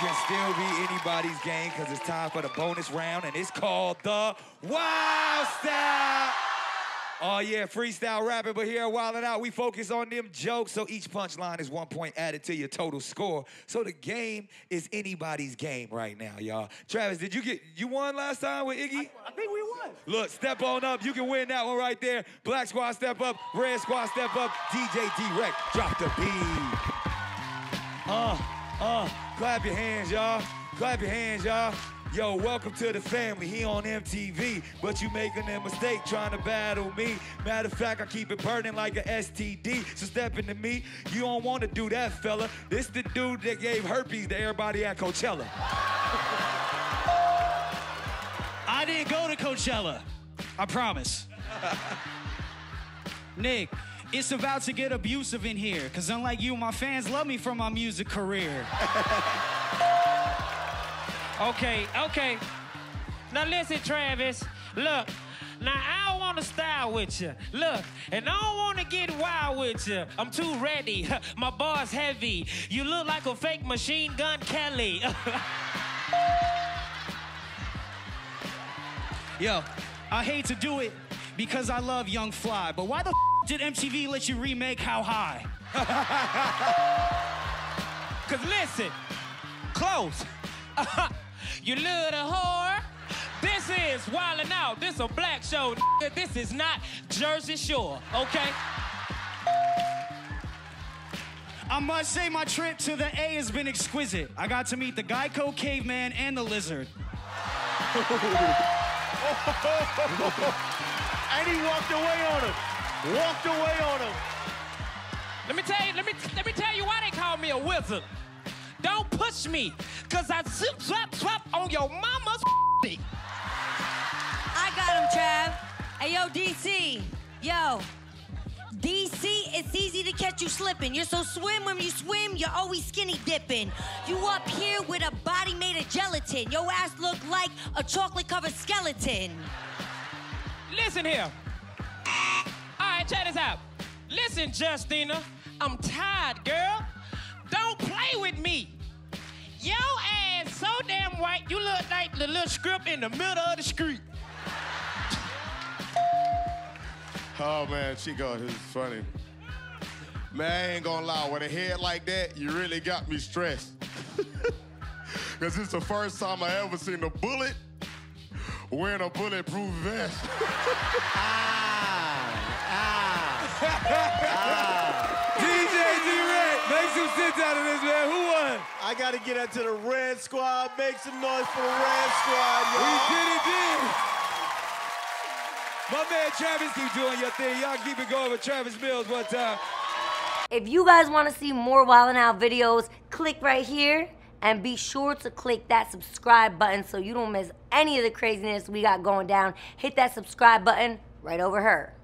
can still be anybody's game because it's time for the bonus round, and it's called the Wild Style. Oh yeah, freestyle rapping, but here at Wild 'N Out, we focus on them jokes, so each punchline is 1 point added to your total score. So the game is anybody's game right now, y'all. Travis, did you get, you won last time with Iggy? I think we won. Look, step on up, you can win that one right there. Black squad step up, red squad step up, DJ D-Wrek, drop the beat. Clap your hands, y'all. Clap your hands, y'all. Yo, welcome to the family. He on MTV, but you making a mistake trying to battle me. Matter of fact, I keep it burning like an STD. So step into me. You don't want to do that, fella. This the dude that gave herpes to everybody at Coachella. I didn't go to Coachella. I promise. Nick. It's about to get abusive in here, because unlike you, my fans love me for my music career. Okay. Now listen, Travis, look. Now, I don't want to style with you, look, and I don't want to get wild with you. I'm too ready, my bar's heavy. You look like a fake Machine Gun Kelly. Yo, I hate to do it because I love Young Fly, but why the did MTV let you remake How High? Cause listen, close. You little whore. This is Wild 'N Out. This a black show. This is not Jersey Shore, okay? I must say my trip to the A has been exquisite. I got to meet the Geico caveman and the lizard. And he walked away on him. Walked away on him. Let me tell you why they call me a wizard. Don't push me, cause I zip drop drop on your mama's feet. I got him, Trav. Hey, yo, DC. Yo, DC, it's easy to catch you slipping. You're so slim when you swim, you're always skinny dipping. You up here with a body made of gelatin. Your ass look like a chocolate-covered skeleton. Listen here. Check this out. Listen, Justina, I'm tired, girl. Don't play with me. Your ass so damn white, you look like the little script in the middle of the street. Oh, man, Chico, this is funny. Man, I ain't gonna lie, with a head like that, you really got me stressed. Because it's the first time I ever seen a bullet wearing a bulletproof vest. DJ D-Wrek, make some sense out of this, man. Who won? I got to get up to the red squad. Make some noise for the red squad, y'all. We did it, dude. My man Travis, keep doing your thing. Y'all keep it going with Travis Mills one time. If you guys want to see more Wild 'N Out videos, click right here. And be sure to click that subscribe button so you don't miss any of the craziness we got going down. Hit that subscribe button right over here.